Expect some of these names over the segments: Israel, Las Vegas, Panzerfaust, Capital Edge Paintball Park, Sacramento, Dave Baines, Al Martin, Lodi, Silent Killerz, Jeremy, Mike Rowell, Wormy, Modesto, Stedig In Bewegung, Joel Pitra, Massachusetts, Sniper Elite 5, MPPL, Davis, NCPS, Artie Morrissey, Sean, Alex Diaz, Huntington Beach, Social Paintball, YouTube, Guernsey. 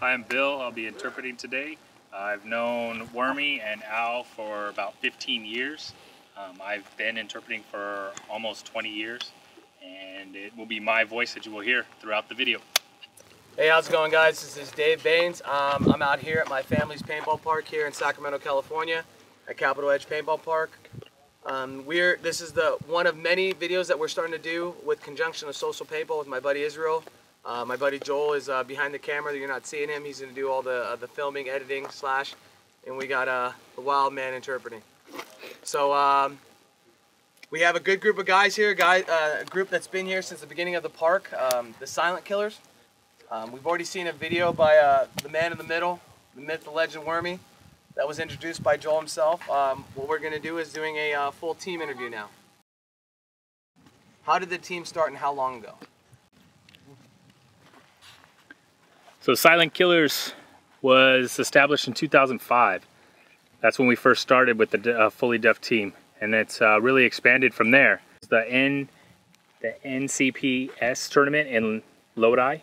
Hi, I'm Bill. I'll be interpreting today. I've known Wormy and Al for about 15 years. I've been interpreting for almost 20 years, and it will be my voice that you will hear throughout the video. Hey, how's it going, guys? This is Dave Baines. I'm out here at my family's paintball park here in Sacramento, California, at Capital Edge Paintball Park. This is the one of many videos that we're starting to do with conjunction of Social Paintball with my buddy Israel. My buddy Joel is behind the camera. You're not seeing him. He's going to do all the filming, editing, slash, and we got the wild man interpreting. So we have a good group of guys here, a group that's been here since the beginning of the park, the Silent Killerz. We've already seen a video by the man in the middle, the myth, the legend, Wormy, that was introduced by Joel himself. What we're going to do is doing a full team interview now. How did the team start and how long ago? So Silent Killerz was established in 2005. That's when we first started with the fully deaf team, and it's really expanded from there. The NCPS tournament in Lodi,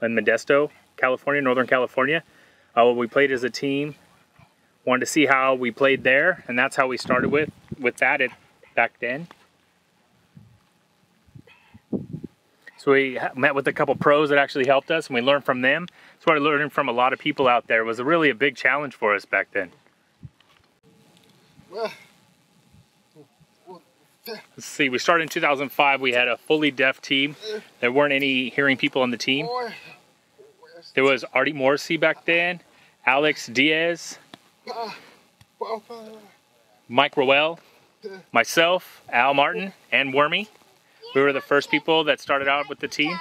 in Modesto, California, Northern California. We played as a team, wanted to see how we played there, and that's how we started with that back then. So we met with a couple pros that actually helped us, and we learned from them. That's what I learned from a lot of people out there. It was really a big challenge for us back then. Let's see, we started in 2005. We had a fully deaf team. There weren't any hearing people on the team. There was Artie Morrissey back then, Alex Diaz, Mike Rowell, myself, Al Martin, and Wormy. We were the first people that started out with the team,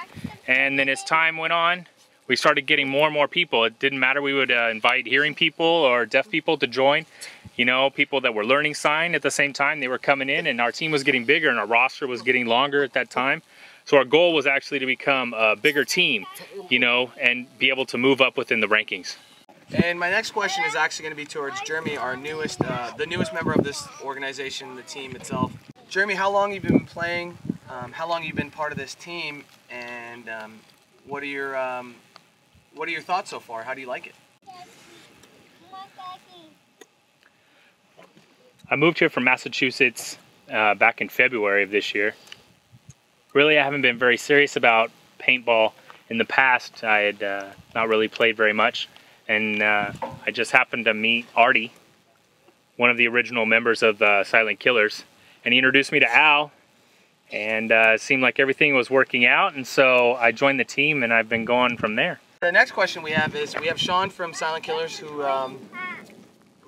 and then as time went on, we started getting more and more people. It didn't matter. We would invite hearing people or deaf people to join, you know, people that were learning sign at the same time. They were coming in, and our team was getting bigger, and our roster was getting longer at that time. So our goal was actually to become a bigger team, you know, and be able to move up within the rankings. And my next question is actually going to be towards Jeremy, our newest, the newest member of this organization, the team itself. Jeremy, how long have you been playing? How long have you been part of this team, and what are your thoughts so far? How do you like it? I moved here from Massachusetts back in February of this year. Really, I haven't been very serious about paintball in the past. I had not really played very much, and I just happened to meet Artie, one of the original members of Silent Killerz, and he introduced me to Al. And it seemed like everything was working out, and so I joined the team, and I've been going from there. The next question we have is, we have Sean from Silent Killerz, who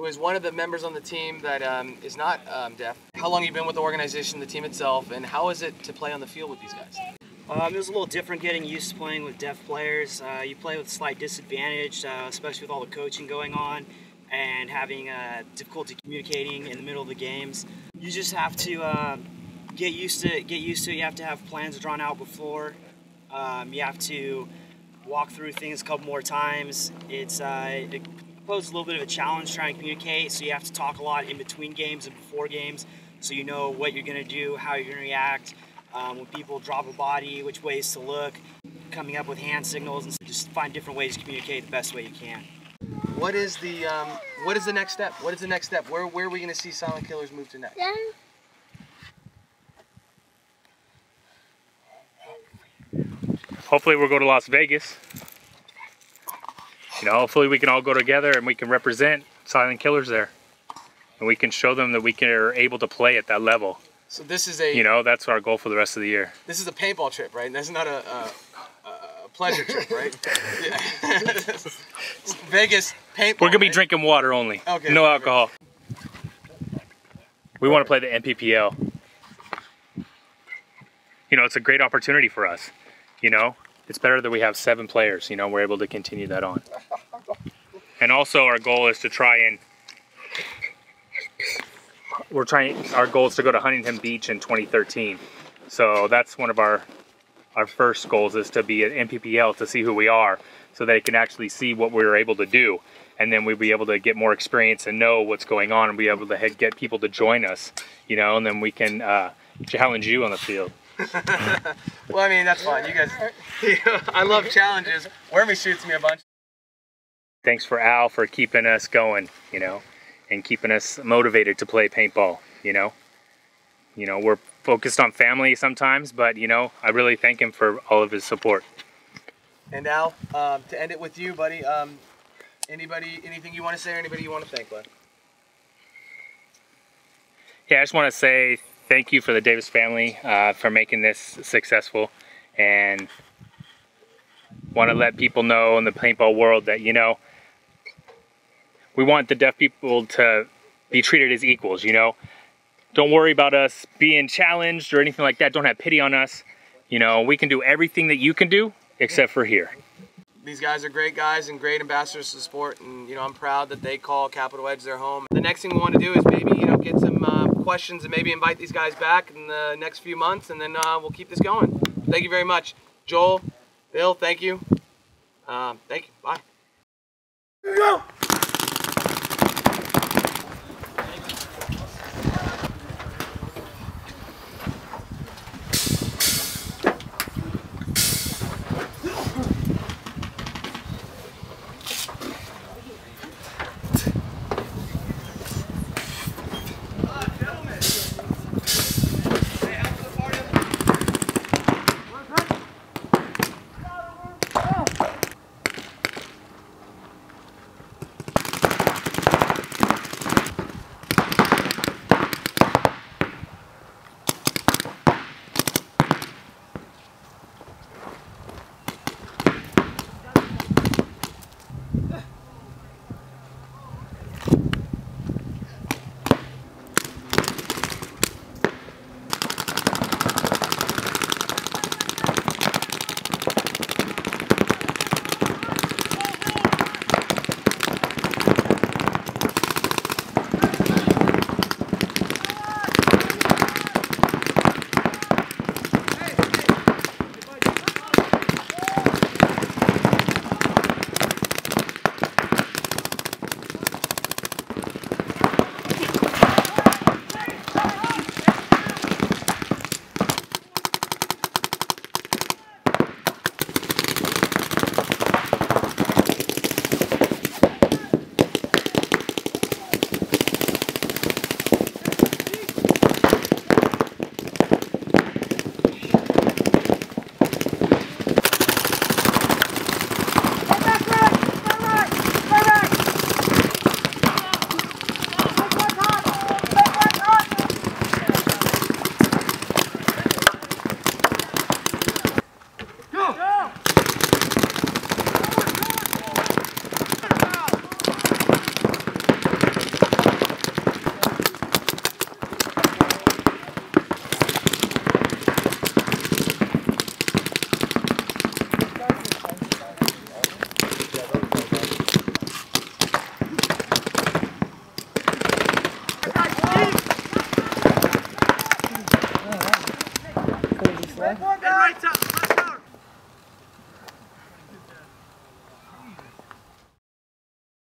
is one of the members on the team that is not deaf. How long have you been with the organization, the team itself, and how is it to play on the field with these guys? It was a little different getting used to playing with deaf players. You play with a slight disadvantage, especially with all the coaching going on and having difficulty communicating in the middle of the games. You just have to get used to it. You have to have plans drawn out before. You have to walk through things a couple more times. It poses a little bit of a challenge trying to communicate, so you have to talk a lot in between games and before games, so you know what you're going to do, how you're going to react, when people drop a body, which ways to look, coming up with hand signals, and just find different ways to communicate the best way you can. What is the next step? What is the next step? Where are we going to see Silent Killerz move to next? Hopefully we'll go to Las Vegas. You know, hopefully we can all go together and we can represent Silent Killerz there. And we can show them that we are able to play at that level. So this is a... You know, that's our goal for the rest of the year. This is a paintball trip, right? That's not a pleasure trip, right? Vegas paintball. We're going to be drinking water only. Okay, no alcohol. We want to play the MPPL. You know, it's a great opportunity for us. You know, it's better that we have 7 players. You know, we're able to continue that on. And also our goal is to try and... Our goal is to go to Huntington Beach in 2013. So that's one of our first goals, is to be at MPPL to see who we are, so they can actually see what we're able to do. And then we'll be able to get more experience and know what's going on and be able to get people to join us. You know, and then we can challenge you on the field. Well, I mean, that's fine. You guys, I love challenges. Wormy shoots me a bunch. Thanks for Al for keeping us going, you know, and keeping us motivated to play paintball, you know. You know, we're focused on family sometimes, but, you know, I really thank him for all of his support. And Al, to end it with you, buddy, anything you want to say or anybody you want to thank, bud? Yeah, I just want to say thank you for the Davis family for making this successful, and want to let people know in the paintball world that, you know, we want the deaf people to be treated as equals, you know. Don't worry about us being challenged or anything like that. Don't have pity on us. You know, we can do everything that you can do except for here. These guys are great guys and great ambassadors to the sport, and, you know, I'm proud that they call Capital Edge their home. The next thing we want to do is maybe, you know, get some questions and maybe invite these guys back in the next few months, and then we'll keep this going. Thank you very much. Joel, Bill, thank you. Thank you. Bye. Here we go.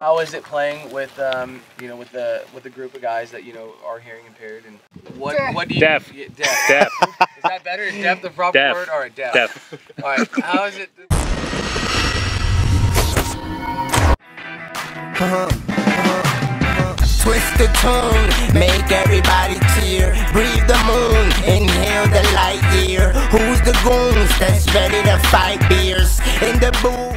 How is it playing with you know, with the group of guys that, you know, are hearing impaired, and what do you deaf mean? Yeah, deaf. Is that better? Is deaf the proper word? All right, deaf. Deaf. All right. How is it? Twist the tune, make everybody tear. Breathe the moon, inhale the light year. Who's the goons that's ready to fight beers in the booth?